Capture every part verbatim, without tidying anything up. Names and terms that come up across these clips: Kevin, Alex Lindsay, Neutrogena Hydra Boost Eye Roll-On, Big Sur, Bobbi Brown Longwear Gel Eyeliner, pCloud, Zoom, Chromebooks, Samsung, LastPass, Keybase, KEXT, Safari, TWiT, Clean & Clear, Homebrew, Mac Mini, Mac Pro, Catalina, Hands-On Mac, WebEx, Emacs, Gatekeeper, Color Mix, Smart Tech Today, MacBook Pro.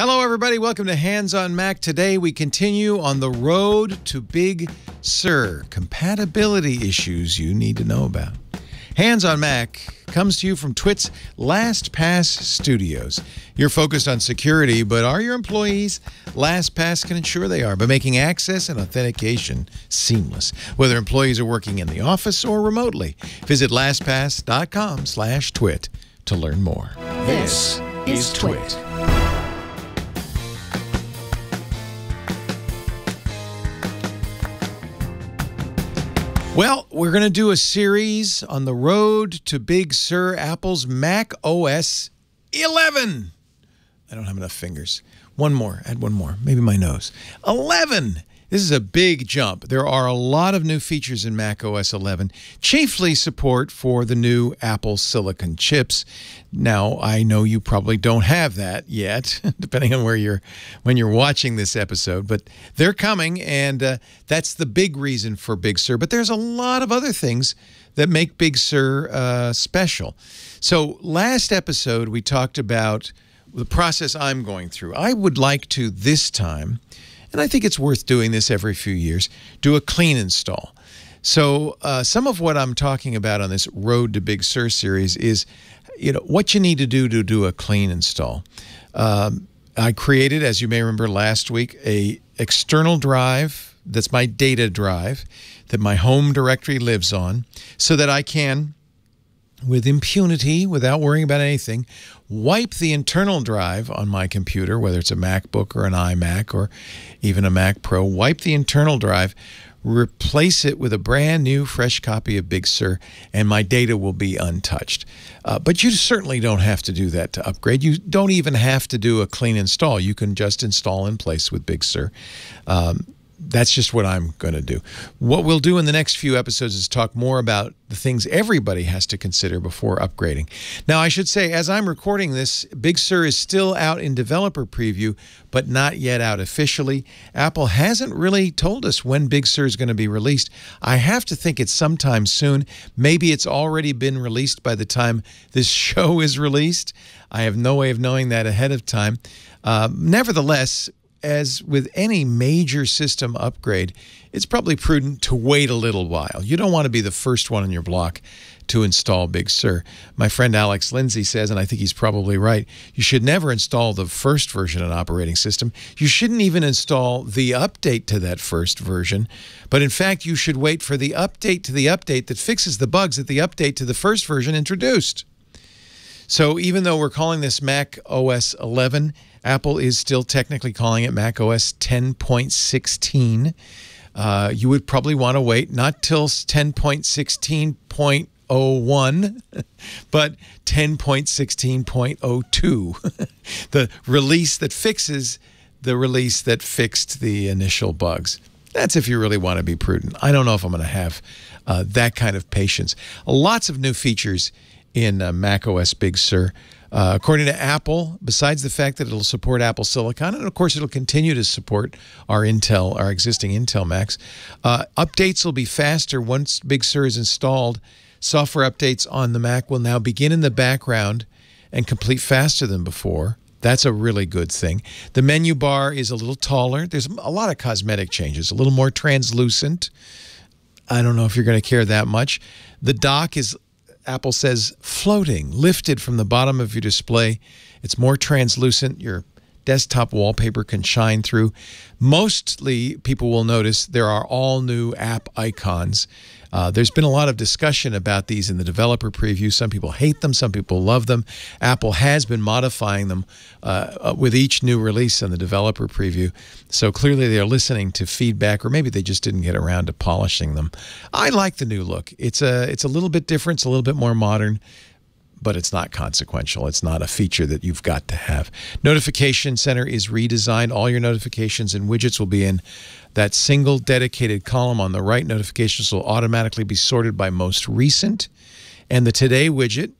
Hello, everybody. Welcome to Hands-On Mac. Today, we continue on the road to Big Sur. Compatibility issues you need to know about. Hands-On Mac comes to you from TWiT's LastPass studios. You're focused on security, but are your employees? LastPass can ensure they are by making access and authentication seamless, whether employees are working in the office or remotely. Visit LastPass dot com slash twit to learn more. This is TWiT. Well, we're going to do a series on the road to Big Sur, Apple's Mac O S eleven. I don't have enough fingers. One more. Add one more. Maybe my nose. eleven. This is a big jump. There are a lot of new features in Mac O S eleven, chiefly support for the new Apple Silicon chips. Now, I know you probably don't have that yet, depending on where you're when you're watching this episode, but they're coming, and uh, that's the big reason for Big Sur. But there's a lot of other things that make Big Sur uh, special. So last episode, we talked about the process I'm going through. I would like to this time... and I think it's worth doing this every few years, do a clean install. So uh, some of what I'm talking about on this Road to Big Sur series is, you know, what you need to do to do a clean install. Um, I created, as you may remember last week, a external drive that's my data drive that my home directory lives on so that I can, with impunity, without worrying about anything, wipe the internal drive on my computer, whether it's a MacBook or an iMac or even a Mac Pro, wipe the internal drive, replace it with a brand new fresh copy of Big Sur, and my data will be untouched. Uh, but you certainly don't have to do that to upgrade. You don't even have to do a clean install. You can just install in place with Big Sur. Um, That's just what I'm going to do. What we'll do in the next few episodes is talk more about the things everybody has to consider before upgrading. Now, I should say, as I'm recording this, Big Sur is still out in developer preview, but not yet out officially. Apple hasn't really told us when Big Sur is going to be released. I have to think it's sometime soon. Maybe it's already been released by the time this show is released. I have no way of knowing that ahead of time. Uh, nevertheless... as with any major system upgrade, it's probably prudent to wait a little while. You don't want to be the first one on your block to install Big Sur. My friend Alex Lindsay says, and I think he's probably right, you should never install the first version of an operating system. You shouldn't even install the update to that first version. But in fact, you should wait for the update to the update that fixes the bugs that the update to the first version introduced. So even though we're calling this Mac O S eleven, Apple is still technically calling it Mac O S ten point sixteen. Uh, you would probably want to wait not till ten point sixteen point oh one, but ten point sixteen point oh two, the release that fixes the release that fixed the initial bugs. That's if you really want to be prudent. I don't know if I'm going to have uh, that kind of patience. Lots of new features in uh, Mac O S Big Sur. Uh, according to Apple, besides the fact that it'll support Apple Silicon, and of course it'll continue to support our Intel, our existing Intel Macs, uh, updates will be faster once Big Sur is installed. Software updates on the Mac will now begin in the background and complete faster than before. That's a really good thing. The menu bar is a little taller. There's a lot of cosmetic changes, a little more translucent. I don't know if you're going to care that much. The dock is... Apple says, floating, lifted from the bottom of your display. It's more translucent. Your desktop wallpaper can shine through. Mostly, people will notice there are all new app icons. Uh, there's been a lot of discussion about these in the developer preview. Some people hate them. Some people love them. Apple has been modifying them uh, with each new release in the developer preview. So clearly they're listening to feedback, or maybe they just didn't get around to polishing them. I like the new look. It's a, it's a little bit different. It's a little bit more modern, but it's not consequential. It's not a feature that you've got to have. Notification Center is redesigned. All your notifications and widgets will be in that single dedicated column on the right. Notifications will automatically be sorted by most recent. And the Today widget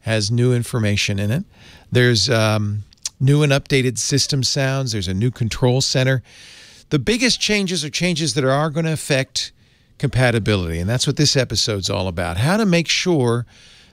has new information in it. There's um, new and updated system sounds. There's a new control center. The biggest changes are changes that are going to affect compatibility, and that's what this episode's all about. How to make sure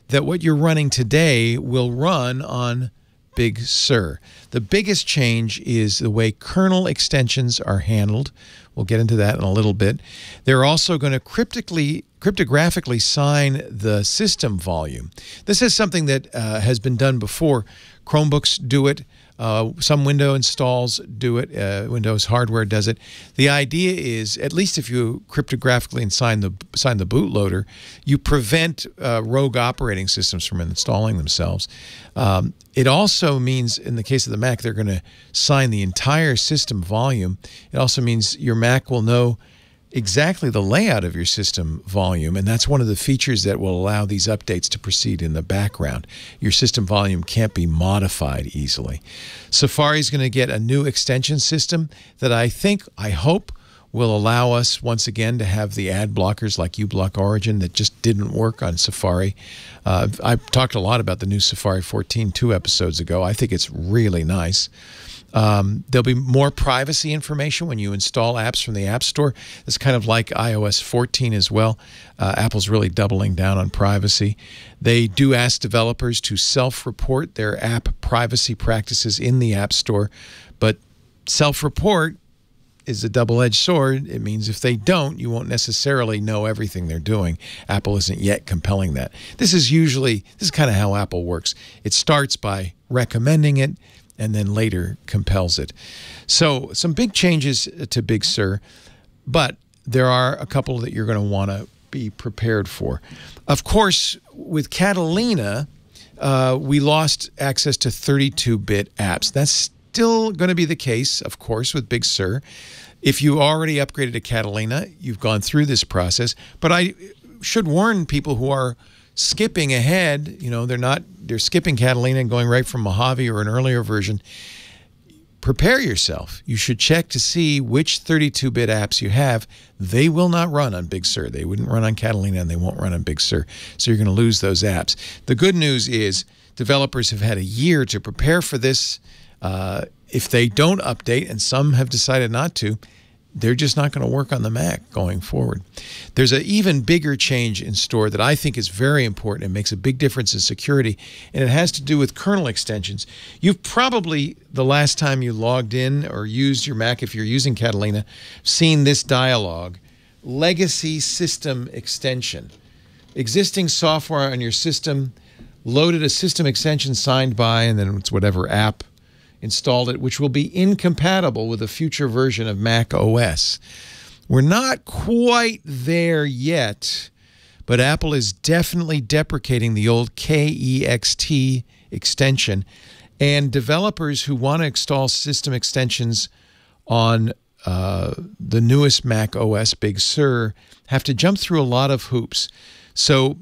that what you're running today will run on Big Sur. The biggest change is the way kernel extensions are handled. We'll get into that in a little bit. They're also going to cryptically, cryptographically sign the system volume. This is something that uh, has been done before. Chromebooks do it. Uh, some Windows installs do it. Uh, Windows hardware does it. The idea is, at least if you cryptographically sign the sign the bootloader, you prevent uh, rogue operating systems from installing themselves. Um, it also means, in the case of the Mac, they're going to sign the entire system volume. It also means your Mac will know exactly the layout of your system volume, and that's one of the features that will allow these updates to proceed in the background. Your system volume can't be modified easily. Safari is going to get a new extension system that I think, I hope, will allow us once again to have the ad blockers like uBlock Origin that just didn't work on Safari. Uh, I've talked a lot about the new Safari fourteen two episodes ago. I think it's really nice. Um, there'll be more privacy information when you install apps from the App Store. It's kind of like i O S fourteen as well. Uh, Apple's really doubling down on privacy. They do ask developers to self-report their app privacy practices in the App Store, but self-report is a double-edged sword. It means if they don't, you won't necessarily know everything they're doing. Apple isn't yet compelling that. This is usually, this is kind of how Apple works. It starts by recommending it, and then later compels it. So some big changes to Big Sur, but there are a couple that you're going to want to be prepared for. Of course, with Catalina, uh, we lost access to thirty-two bit apps. That's still going to be the case, of course, with Big Sur. If you already upgraded to Catalina, you've gone through this process. But I should warn people who are skipping ahead, you know, they're not, they're skipping Catalina and going right from Mojave or an earlier version. Prepare yourself. You should check to see which thirty-two bit apps you have. They will not run on Big Sur. They wouldn't run on Catalina, and they won't run on Big Sur. So you're going to lose those apps. The good news is developers have had a year to prepare for this. Uh, if they don't update, and some have decided not to, they're just not going to work on the Mac going forward. There's an even bigger change in store that I think is very important and makes a big difference in security, and it has to do with kernel extensions. You've probably, the last time you logged in or used your Mac, if you're using Catalina, seen this dialog, legacy system extension. Existing software on your system, loaded a system extension signed by, and then it's whatever app, installed it, which will be incompatible with a future version of macOS. We're not quite there yet, but Apple is definitely deprecating the old K E X T extension, and developers who want to install system extensions on uh, the newest macOS Big Sur have to jump through a lot of hoops. So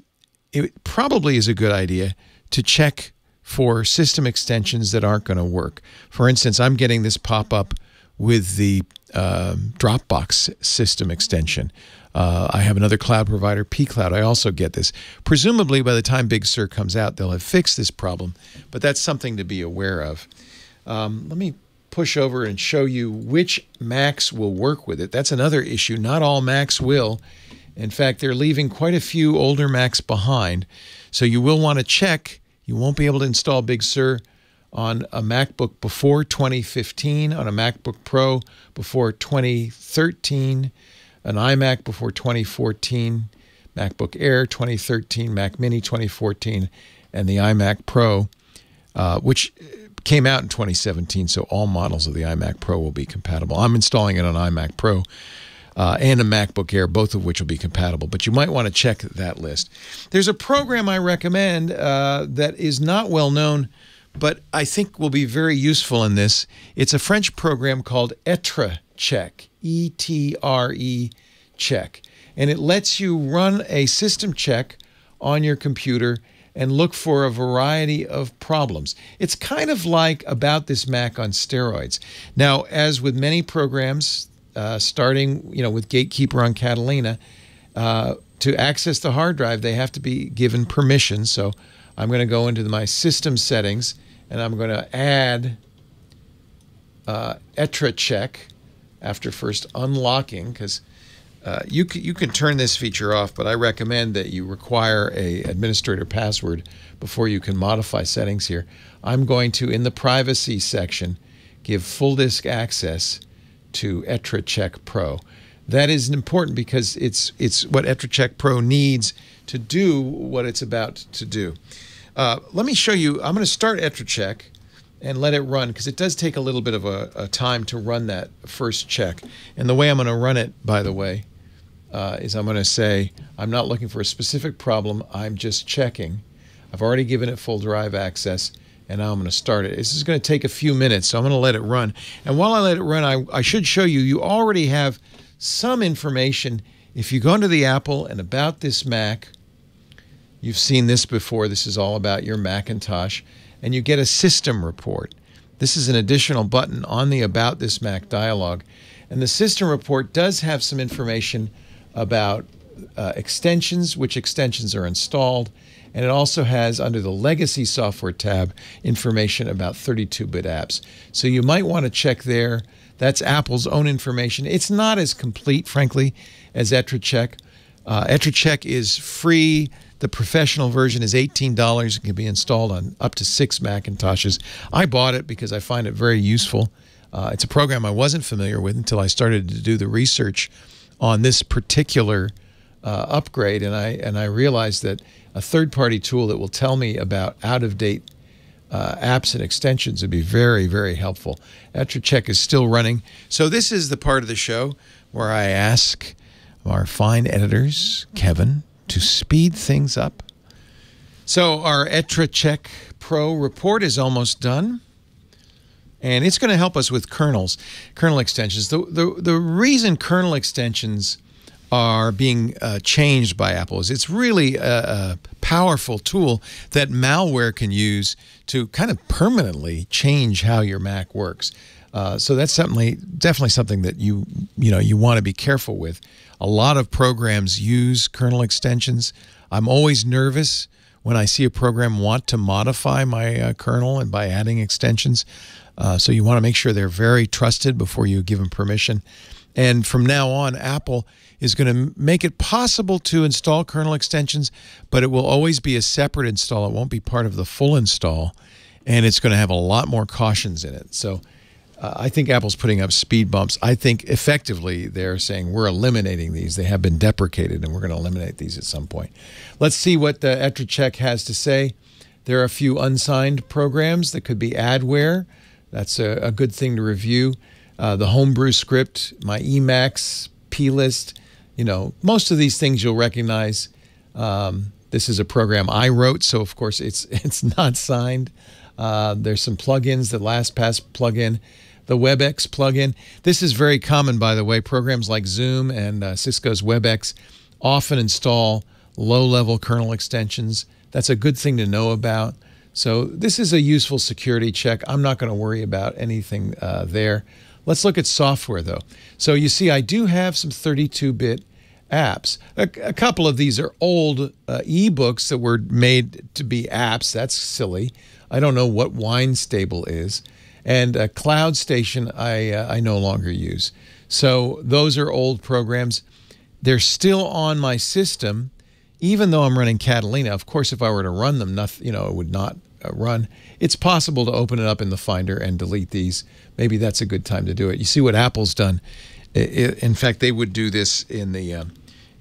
it probably is a good idea to check for system extensions that aren't going to work. For instance, I'm getting this pop-up with the um, Dropbox system extension. Uh, I have another cloud provider, pCloud. I also get this. Presumably, by the time Big Sur comes out, they'll have fixed this problem, but that's something to be aware of. Um, let me push over and show you which Macs will work with it. That's another issue. Not all Macs will. In fact, they're leaving quite a few older Macs behind, so you will want to check. You won't be able to install Big Sur on a MacBook before twenty fifteen, on a MacBook Pro before twenty thirteen, an iMac before twenty fourteen, MacBook Air twenty thirteen, Mac Mini twenty fourteen, and the iMac Pro, uh, which came out in twenty seventeen, so all models of the iMac Pro will be compatible. I'm installing it on iMac Pro uh, and a MacBook Air, both of which will be compatible, but you might want to check that list. There's a program I recommend uh, that is not well known, but I think will be very useful in this. It's a French program called EtreCheck, E T R E check, and it lets you run a system check on your computer and look for a variety of problems. It's kind of like About This Mac on steroids. Now, as with many programs, Uh, starting, you know, with Gatekeeper on Catalina, uh, to access the hard drive, they have to be given permission. So I'm going to go into the, my system settings, and I'm going to add uh, EtreCheck after first unlocking, because Uh, you, c you can turn this feature off, but I recommend that you require a administrator password before you can modify settings here. I'm going to, in the privacy section, give full disk access to EtreCheck Pro. That is important because it's, it's what EtreCheck Pro needs to do what it's about to do. Uh, let me show you. I'm going to start EtreCheck and let it run, because it does take a little bit of a, a time to run that first check. And the way I'm going to run it, by the way, uh, is I'm going to say, I'm not looking for a specific problem. I'm just checking. I've already given it full drive access, and now I'm going to start it. This is going to take a few minutes, so I'm going to let it run. And while I let it run, I, I should show you, you already have some information. If you go into the Apple and About This Mac, you've seen this before. This is all about your Macintosh. And you get a system report. This is an additional button on the About This Mac dialog. And the system report does have some information about uh, extensions, which extensions are installed. And it also has, under the Legacy Software tab, information about thirty-two bit apps. So you might want to check there. That's Apple's own information. It's not as complete, frankly, as EtreCheck. Uh, EtreCheck is free. The professional version is eighteen dollars. It can be installed on up to six Macintoshes. I bought it because I find it very useful. Uh, it's a program I wasn't familiar with until I started to do the research on this particular uh, upgrade, and I and I realized that a third-party tool that will tell me about out-of-date uh, apps and extensions would be very, very helpful. EtreCheck is still running. So this is the part of the show where I ask our fine editors, Kevin, to speed things up. So our EtreCheck Pro report is almost done, and it's going to help us with kernels, kernel extensions. The, the, the reason kernel extensions are being uh, changed by Apple is it's really a, a powerful tool that malware can use to kind of permanently change how your Mac works. Uh, so that's certainly, definitely something that you, you know, you want to be careful with. A lot of programs use kernel extensions. I'm always nervous when I see a program want to modify my uh, kernel and by adding extensions. Uh, so you want to make sure they're very trusted before you give them permission. And from now on, Apple is going to make it possible to install kernel extensions, but it will always be a separate install. It won't be part of the full install, and it's going to have a lot more cautions in it. So Uh, I think Apple's putting up speed bumps. I think effectively they're saying we're eliminating these. They have been deprecated, and we're going to eliminate these at some point. Let's see what the EtreCheck has to say. There are a few unsigned programs that could be adware. That's a, a good thing to review. Uh, the Homebrew script, my Emacs, plist, you know, most of these things you'll recognize. Um, this is a program I wrote, so of course it's it's not signed. Uh, there's some plugins, the LastPass plugin, the WebEx plugin. This is very common, by the way. Programs like Zoom and uh, Cisco's WebEx often install low-level kernel extensions. That's a good thing to know about. So this is a useful security check. I'm not going to worry about anything uh, there. Let's look at software, though. So you see, I do have some thirty-two bit apps. A, a couple of these are old uh, ebooks that were made to be apps. That's silly. I don't know what Wine Stable is. And uh, Cloud Station, I, uh, I no longer use. So those are old programs. They're still on my system, even though I'm running Catalina. Of course, if I were to run them, nothing, you know, it would not uh, run. It's possible to open it up in the Finder and delete these. Maybe that's a good time to do it. You see what Apple's done. It, it, in fact, they would do this in the, uh,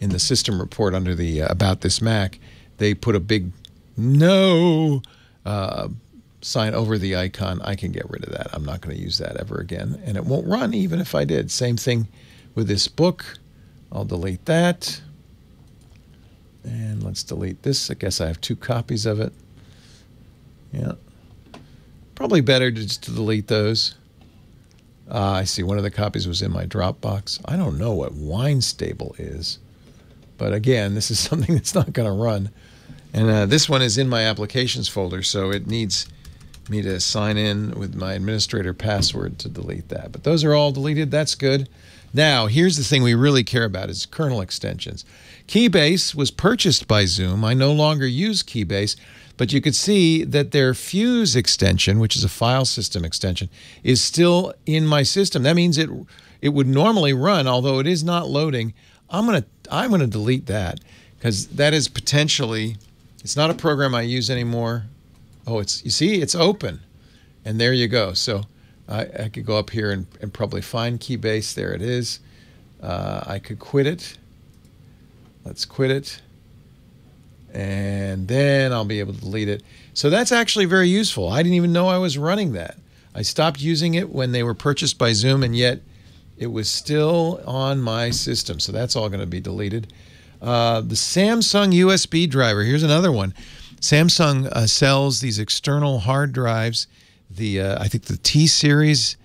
in the system report under the uh, About This Mac. They put a big no Uh, sign over the icon. I can get rid of that. I'm not going to use that ever again, and it won't run even if I did. Same thing with this book. I'll delete that, and let's delete this. I guess I have two copies of it. Yeah, probably better to just delete those. Uh, I see one of the copies was in my Dropbox. I don't know what Wine Stable is, but again, this is something that's not going to run. And uh, this one is in my applications folder, so it needs me to sign in with my administrator password to delete that. But those are all deleted. That's good. Now, here's the thing we really care about is kernel extensions. Keybase was purchased by Zoom. I no longer use Keybase, but you could see that their Fuse extension, which is a file system extension, is still in my system. That means it, it would normally run, although it is not loading. I'm gonna I'm gonna delete that, because that is potentially, it's not a program I use anymore. Oh, it's, you see, it's open, and there you go. So I, I could go up here and, and probably find Keybase. There it is. Uh, I could quit it. Let's quit it, and then I'll be able to delete it. So that's actually very useful. I didn't even know I was running that. I stopped using it when they were purchased by Zoom, and yet it was still on my system. So that's all going to be deleted. Uh, the Samsung U S B driver, here's another one. Samsung uh, sells these external hard drives, the uh, I think the T series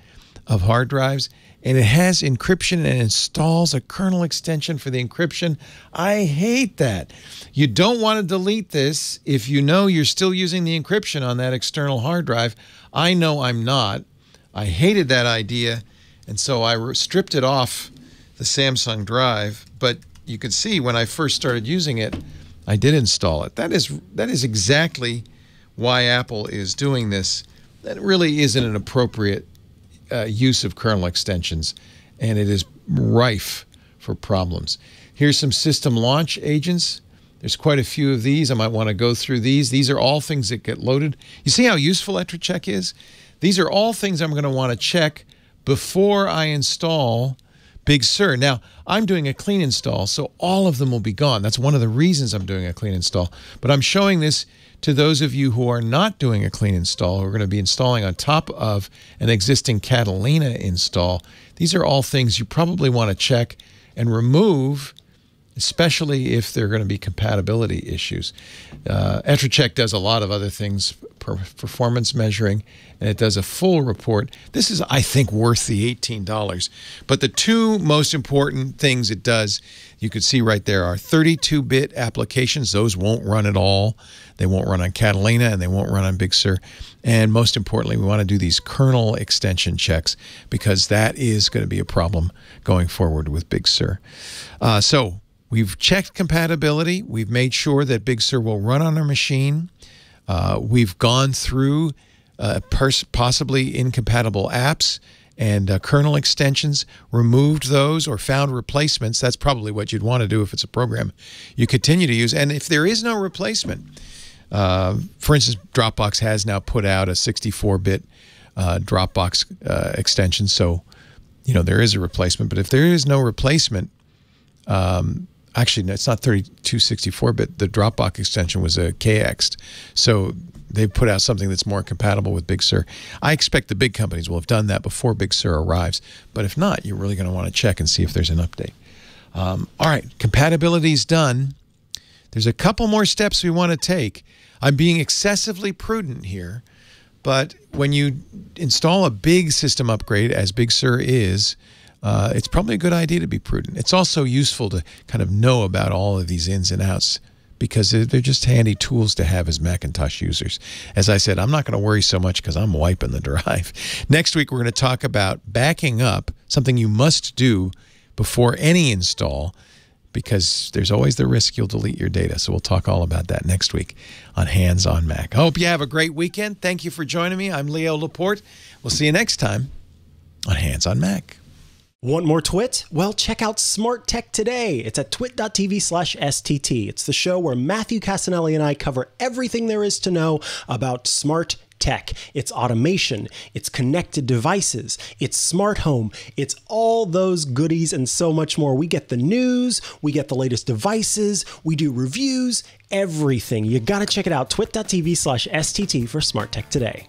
of hard drives, and it has encryption and installs a kernel extension for the encryption. I hate that. You don't want to delete this if you know you're still using the encryption on that external hard drive. I know I'm not. I hated that idea, and so I stripped it off the Samsung drive. But you can see when I first started using it, I did install it. That is, that is exactly why Apple is doing this. That really isn't an appropriate uh, use of kernel extensions, and it is rife for problems. Here's some system launch agents. There's quite a few of these. I might want to go through these. These are all things that get loaded. You see how useful EtreCheck is? These are all things I'm going to want to check before I install Big Sur. Now, I'm doing a clean install, so all of them will be gone. That's one of the reasons I'm doing a clean install. But I'm showing this to those of you who are not doing a clean install, who are going to be installing on top of an existing Catalina install. These are all things you probably want to check and remove, especially if there are going to be compatibility issues. Uh, EtreCheck does a lot of other things, per performance measuring, and it does a full report. This is, I think, worth the eighteen dollars. But the two most important things it does, you can see right there, are thirty-two bit applications. Those won't run at all. They won't run on Catalina, and they won't run on Big Sur. And most importantly, we want to do these kernel extension checks, because that is going to be a problem going forward with Big Sur. Uh, so... We've checked compatibility. We've made sure that Big Sur will run on our machine. Uh, we've gone through uh, possibly incompatible apps and uh, kernel extensions, removed those or found replacements. That's probably what you'd want to do if it's a program you continue to use. And if there is no replacement, uh, for instance, Dropbox has now put out a sixty-four bit uh, Dropbox uh, extension. So, you know, there is a replacement. But if there is no replacement, um, actually, no, it's not thirty-two sixty-four bit. The Dropbox extension was a K E X T. So they put out something that's more compatible with Big Sur. I expect the big companies will have done that before Big Sur arrives. But if not, you're really going to want to check and see if there's an update. Um, all right, compatibility's done. There's a couple more steps we want to take. I'm being excessively prudent here. But when you install a big system upgrade, as Big Sur is, Uh, it's probably a good idea to be prudent. It's also useful to kind of know about all of these ins and outs, because they're just handy tools to have as Macintosh users. As I said, I'm not going to worry so much because I'm wiping the drive. Next week, we're going to talk about backing up, something you must do before any install, because there's always the risk you'll delete your data. So we'll talk all about that next week on Hands-On Mac. I hope you have a great weekend. Thank you for joining me. I'm Leo Laporte. We'll see you next time on Hands-On Mac. Want more TWiT? Well, check out Smart Tech Today. It's at twit dot t v slash S T T. It's the show where Matthew Casanelli and I cover everything there is to know about smart tech. It's automation, it's connected devices, it's smart home, it's all those goodies and so much more. We get the news, we get the latest devices, we do reviews, everything. You gotta check it out, twit dot t v slash S T T for Smart Tech Today.